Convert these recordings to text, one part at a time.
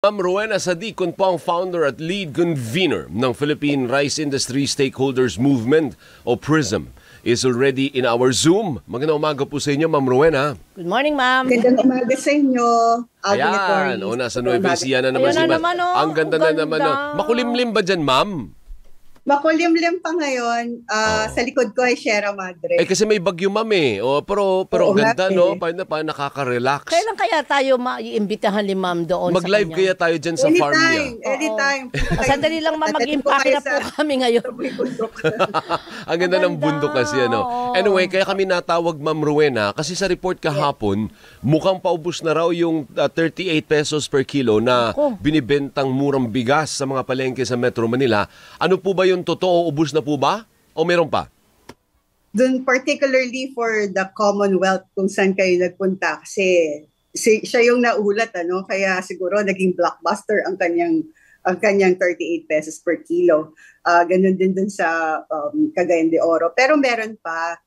Ma'am Rowena Sadicon po ang founder at lead convener ng Philippine Rice Industry Stakeholders Movement o PRISM is already in our Zoom. Magandang umaga po sa inyo, Ma'am Rowena. Good morning, Ma'am. Magandang umaga sa inyo. Ayan, o nasa Nueva Ecija na naman si Ma'am. Ang ganda na naman. Makulimlim ba dyan, Ma'am? Makulimlim pa ngayon. Sa likod ko ay Sierra Madre. Eh kasi may bagyo, Ma'am eh. Pero ganda, no? Paano nakaka-relax. Kailan kaya tayo maiimbitahan ni Ma'am doon? Mag-live kaya tayo dyan sa farm niya? Anytime. Sandali lang, Ma'am. Mag-impact na po kami ngayon. Ang ganda ng bundok kasi, ano? Anyway, kaya kami natawag, Ma'am Rowena, kasi sa report kahapon, mukhang paubos na raw yung 38 pesos per kilo na binibentang murang bigas sa mga palengke sa Metro Manila. Ano po ba yung totoo? Ubus na po ba? O meron pa? Dun particularly for the Commonwealth kung saan kayo nagpunta kasi siya yung naulat, ano? Kaya siguro naging blockbuster ang kanyang 38 pesos per kilo. Ganun din dun sa Cagayan de Oro. Pero meron pa.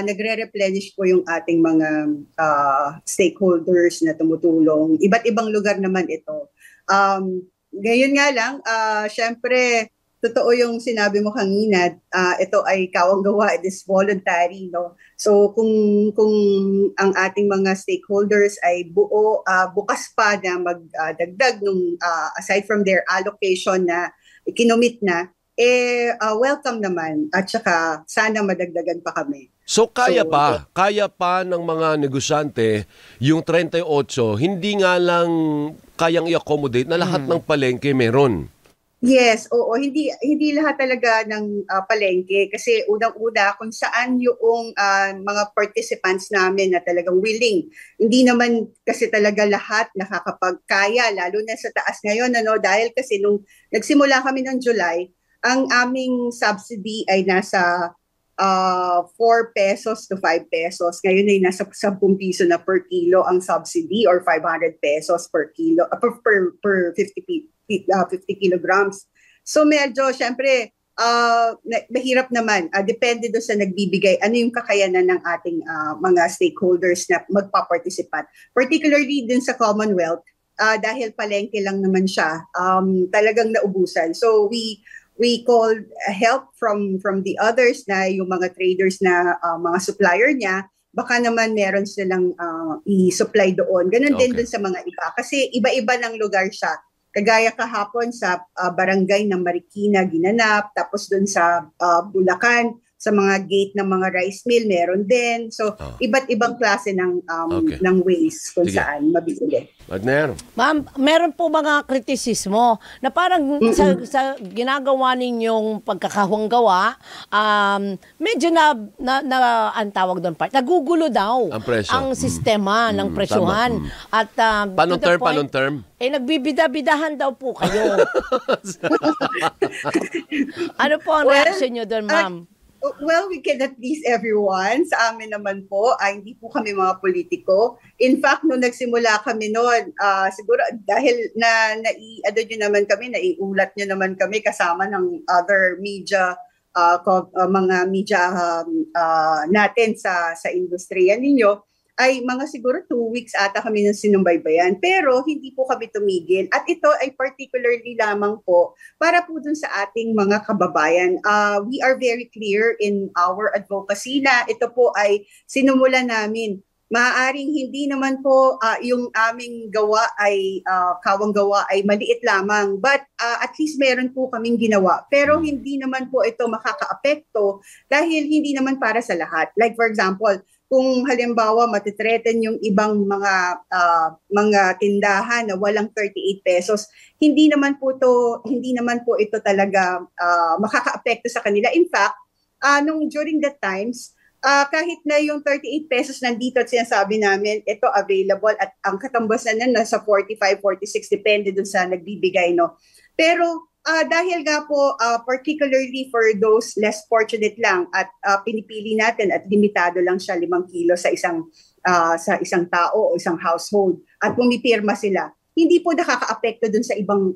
Nagre-replenish po yung ating mga stakeholders na tumutulong. Iba't ibang lugar naman ito. Ngayon nga lang, syempre, totoo yung sinabi mo kanina, ito ay kawanggawa, it is voluntary, no? So kung ang ating mga stakeholders ay bukas pa na magdagdag nung aside from their allocation na kinomit na, welcome naman at saka sana madagdagan pa kami. So kaya pa ng mga negosyante yung 38, hindi nga lang kayang i-accommodate na lahat ng palengke meron. Yes, oo, hindi lahat talaga ng palengke kasi unang-una kung saan yung mga participants namin na talagang willing. Hindi naman kasi talaga lahat nakakapagkaya, lalo na sa taas ngayon, ano, dahil kasi nung nagsimula kami ng July, ang aming subsidy ay nasa 4 pesos to 5 pesos. Ngayon ay nasa 10 piso na per kilo ang subsidy or 500 pesos per kilo, per 50 kilograms. So medyo, syempre, mahirap naman. Depende doon sa nagbibigay, ano yung kakayanan ng ating mga stakeholders na magpa-participate. Particularly din sa Commonwealth, dahil palengke lang naman siya, talagang naubusan. So we called help from the others na yung mga traders na mga supplier niya, baka naman meron silang i-supply doon. Ganun din doon sa mga iba. Kasi iba-iba ng lugar siya. Kagaya kahapon sa barangay ng Marikina, ginanap. Tapos doon sa Bulacan, sa mga gate ng mga rice mill, meron din. So, iba't ibang klase ng ways kung saan mabibili. Ma'am, meron po mga kritisismo na parang sa ginagawa ninyong pagkakahawanggawa, medyo na ang tawag doon part, nagugulo daw ang sistema ng presyuhan. At, panong term? Eh, nagbibida-bidahan daw po kayo. Ano po ang reaction nyo doon, Ma'am? Well, we cannot please everyone. Sa amin naman po, hindi po kami mga politiko. In fact, nung nagsimula kami noon, siguro dahil naiulat nyo naman kami kasama ng other media, mga media natin sa industriya ninyo, ay mga siguro 2 weeks ata kami ng sinumbaybayan. Pero hindi po kami tumigil. At ito ay particularly lamang po para po dun sa ating mga kababayan. We are very clear in our advocacy na ito po ay sinumula namin. Maaaring hindi naman po yung aming gawa ay kawanggawa ay maliit lamang, but at least meron po kaming ginawa. Pero hindi naman po ito makakaapekto dahil hindi naman para sa lahat. Like for example, kung halimbawa matitreten yung ibang mga tindahan na walang 38 pesos, hindi naman po ito talaga makakaapekto sa kanila. In fact, nung during the times, kahit na yung 38 pesos nandito at sinasabi namin, ito available at ang katambasan na nasa 45, 46, depende dun sa nagbibigay, no? Pero dahil nga po, particularly for those less fortunate lang at pinipili natin at limitado lang siya 5 kilo sa isang tao o isang household at pumipirma sila, hindi po nakaka-apekto dun sa ibang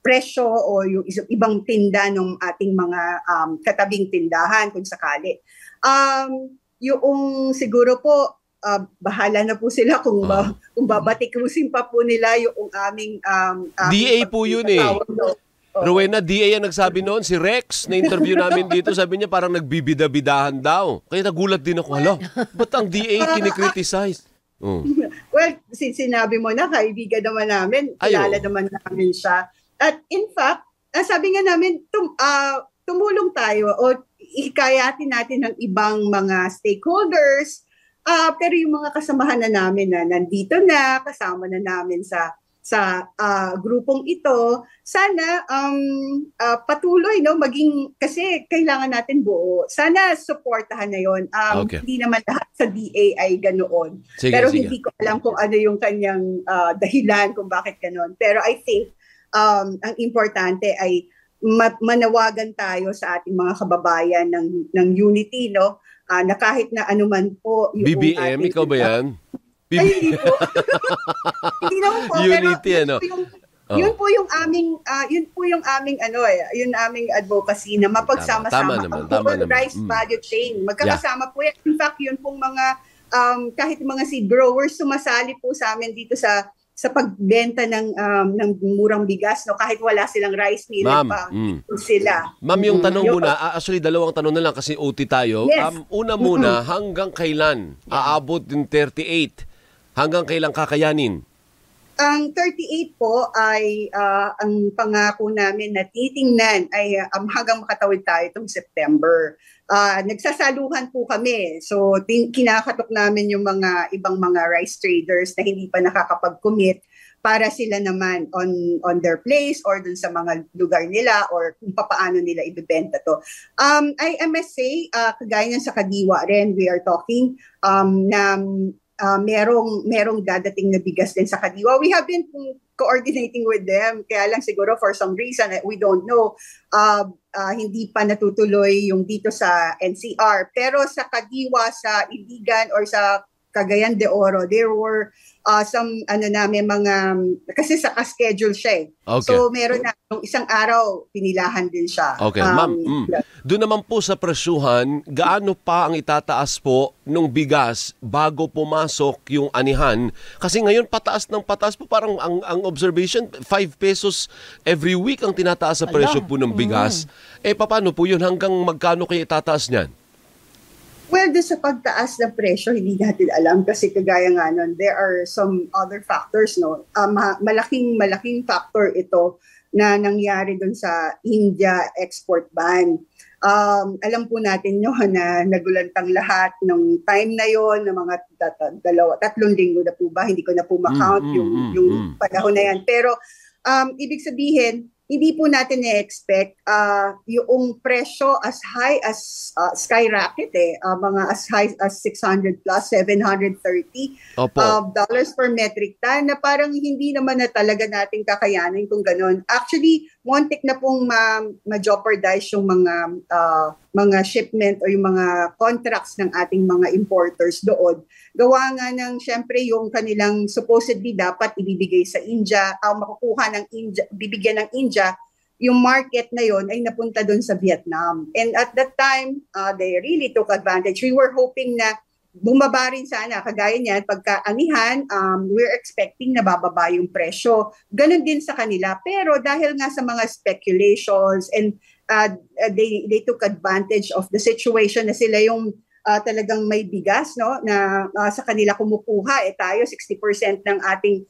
presyo o yung ibang tinda ng ating mga katabing tindahan kung sakali. Yung siguro po bahala na po sila kung babatikusin pa po nila yung aming... DA po yun eh. Rowena, DA ang nagsabi noon. Si Rex, na-interview namin dito, sabi niya parang nagbibidabidahan daw. Kaya nagulat din ako, hala, ba't ang DA kinikriticize? Well, sinabi mo na, kaibigan naman namin, kilala naman namin siya. At in fact, sabi nga namin, tumulong tayo o hikayatin natin ng ibang mga stakeholders. Pero yung mga kasamahan na namin na nandito na, kasama na namin sa grupong ito, sana patuloy, no, maging, kasi kailangan natin buo. Sana supportahan na yun. Hindi naman lahat sa DA ay ganoon. Sige, pero sige. Hindi ko alam kung ano yung kanyang dahilan kung bakit ganoon. Pero I think ang importante ay manawagan tayo sa ating mga kababayan ng unity, no? Na kahit na anuman po yung BBM, ikaw ba yan? Ay, hindi po. Hindi naman po. Unity, pero, ano? Yun po yung aming advocacy na mapagsama-sama ang whole rice value chain. Magkakasama po yan. In fact, yun pong mga, kahit mga seed growers sumasali po sa amin dito sa pagbenta ng murang bigas, no, kahit wala silang rice meal pa sila. Ma'am, yung tanong muna, actually dalawang tanong na lang kasi OT tayo. Yes. Una muna, hanggang kailan aabot yung 38? Hanggang kailan kakayanin? Ang 38 po ay ang pangako namin na titingnan ay hanggang makatawid tayo itong September. Nagsasaluhan po kami. So kinakatok namin yung mga ibang mga rice traders na hindi pa nakakapag-commit para sila naman on their place or dun sa mga lugar nila or kung paano nila ibebenta to. I must say, kagaya niyan sa Kadiwa rin, we are talking na... merong dadating na bigas din sa Kadiwa. We have been coordinating with them, kaya lang siguro for some reason, we don't know, hindi pa natutuloy yung dito sa NCR. Pero sa Kadiwa, sa Iligan, or sa Cagayan de Oro, there were some, kasi saka-schedule siya eh. Okay. So meron na, yung isang araw, pinilahan din siya. Okay, ma'am. Doon naman po sa presyuhan, gaano pa ang itataas po nung bigas bago pumasok yung anihan? Kasi ngayon pataas ng pataas po, parang ang observation, 5 pesos every week ang tinataas sa presyo po ng bigas. Paano po yun? Hanggang magkano kaya itataas niyan? Well, sa pagtaas ng presyo, hindi natin alam kasi kagaya nga nun, there are some other factors, no? Malaking factor ito na nangyari dun sa India export ban. Alam po natin yun na nagulantang lahat ng time na yon, ng mga tatlong linggo na po ba, hindi ko na po ma-count yung panahon na yan. Pero ibig sabihin, hindi po natin na-expect yung presyo as high as skyrocket eh. Mga as high as 600 plus $730 dollars per metric ton na parang hindi naman na talaga natin kakayanin kung ganun. Actually, muntik na pong ma-jeopardize yung mga shipment o yung mga contracts ng ating mga importers doon. Gawa nga ng, syempre, yung kanilang supposedly dapat ibibigay sa India, makukuha ng India, bibigyan ng India, yung market na yon ay napunta doon sa Vietnam. And at that time, they really took advantage. We were hoping na bumaba rin sana, kagaya niyan, pagka-anihan, we're expecting na bababa yung presyo. Ganon din sa kanila. Pero dahil nga sa mga speculations and they took advantage of the situation na sila yung talagang may bigas, no, na sa kanila kumukuha. Tayo, 60% ng ating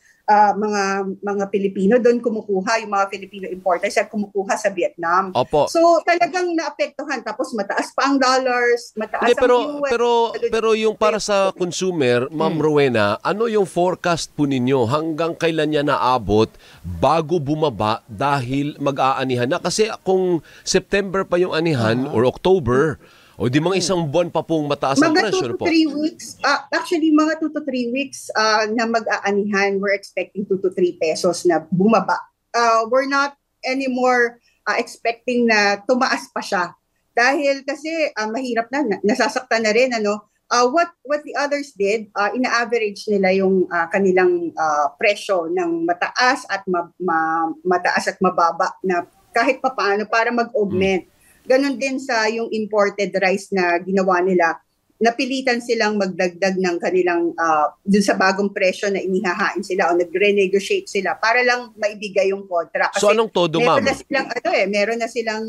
mga Pilipino doon kumukuha, yung mga Filipino importers at kumukuha sa Vietnam. Opo. So talagang naapektuhan, tapos mataas pa ang dollars, mataas ang US. Pero yung para sa consumer, Ma'am Rowena, ano yung forecast po ninyo hanggang kailan niya naabot bago bumaba dahil mag-aanihan na? Kasi kung September pa yung anihan or October, o di mga isang buwan pa pong mataas ang pressure po? Mga 2 to 3 weeks. Actually, mga 2 to 3 weeks na mag-aanihan, we're expecting 2 to 3 pesos na bumaba. We're not anymore expecting na tumaas pa siya. Dahil kasi mahirap na, nasasaktan na rin. Ano? What the others did, ina-average nila yung kanilang presyo ng mataas at mataas at mababa na kahit papaano para mag-augment. Ganon din sa yung imported rice na ginawa nila. napilitan silang magdagdag ng kanilang dun sa bagong presyo na inihahain sila o nag-renegotiate sila para lang maibigay yung kontra. Kasi so anong todo, ma'am? Meron na silang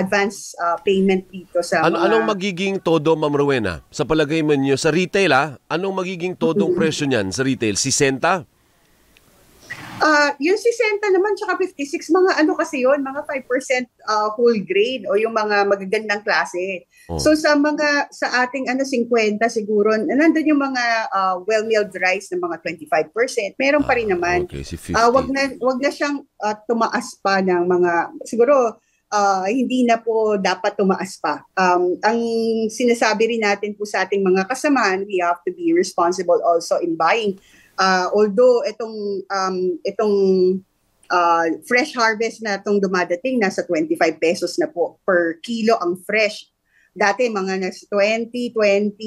advance payment dito sa anong magiging todo, Ma'am Rowena? Sa palagay mo niyo sa retail, anong magiging todong presyo niyan sa retail? 60? Yung 60 naman tsaka 56, mga ano kasi yun, mga 5% whole grade o yung mga magagandang klase. Oh. So sa ating 50 siguro, nandun yung mga well-milled rice na mga 25%. Meron pa rin naman. Okay, si 50. Wag na siyang tumaas pa ng mga, siguro hindi na po dapat tumaas pa. Ang sinasabi rin natin po sa ating mga kasamahan, we have to be responsible also in buying. Although itong fresh harvest na itong dumadating, nasa 25 pesos na po per kilo ang fresh. Dati mga nasa 20, 23,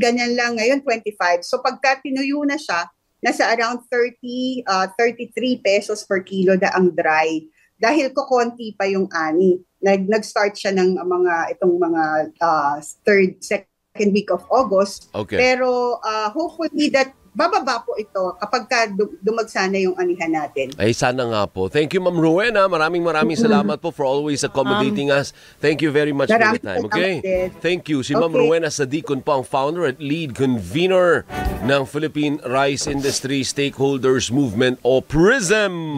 ganyan lang. Ngayon 25. So pagka tinuyo na siya, nasa around 30, 33 pesos per kilo na ang dry. Dahil kokonti pa yung ani. Nag-start siya ng itong mga second week of August. Okay. Pero hopefully that bababa po ito kapag dumagsana yung anihan natin. Ay, sana nga po. Thank you, Ma'am Rowena. Maraming salamat po for always accommodating us. Thank you very much for your time. Okay? Thank you. Si Ma'am Rowena Sadicon po ang founder at lead convener ng Philippine Rice Industry Stakeholders Movement o PRISM.